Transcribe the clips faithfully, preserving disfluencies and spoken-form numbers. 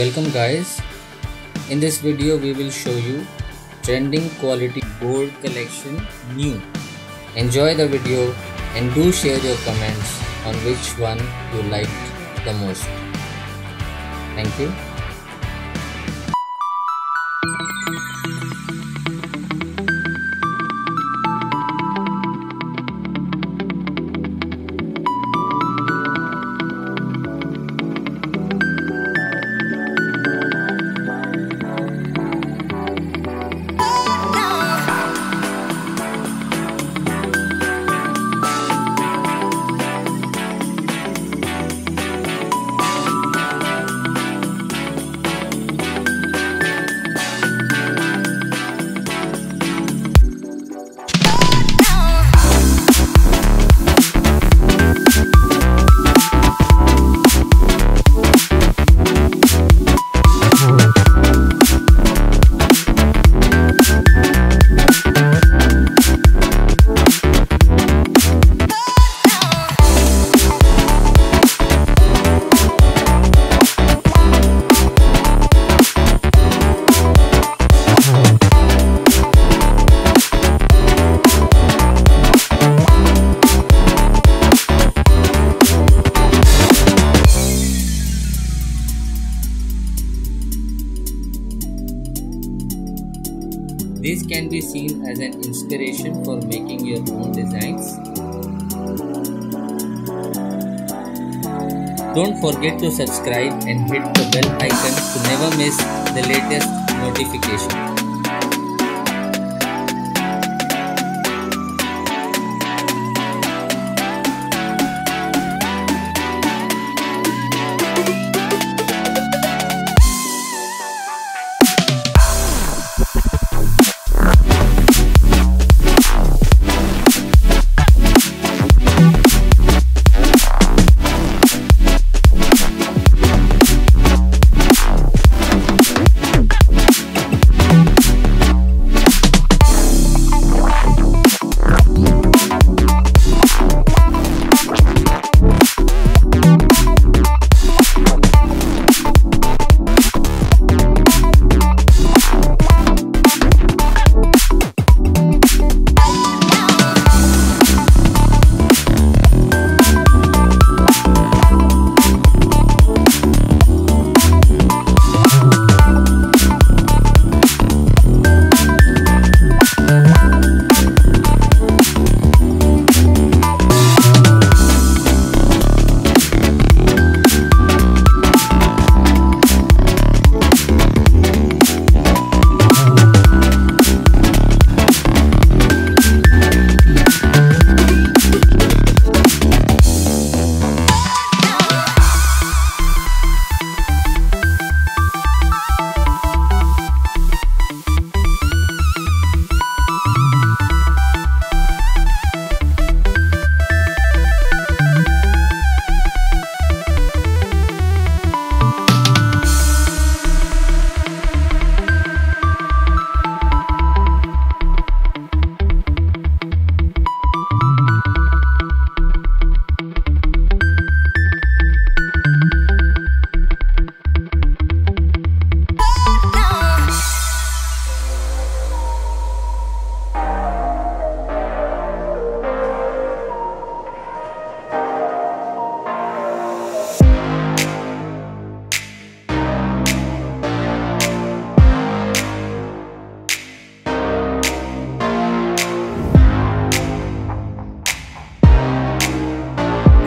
Welcome guys, in this video we will show you trending quality board collection new. Enjoy the video and do share your comments on which one you liked the most. Thank you. This can be seen as an inspiration for making your own designs. Don't forget to subscribe and hit the bell icon to never miss the latest notification.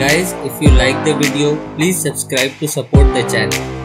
Guys, if you like the video, please subscribe to support the channel.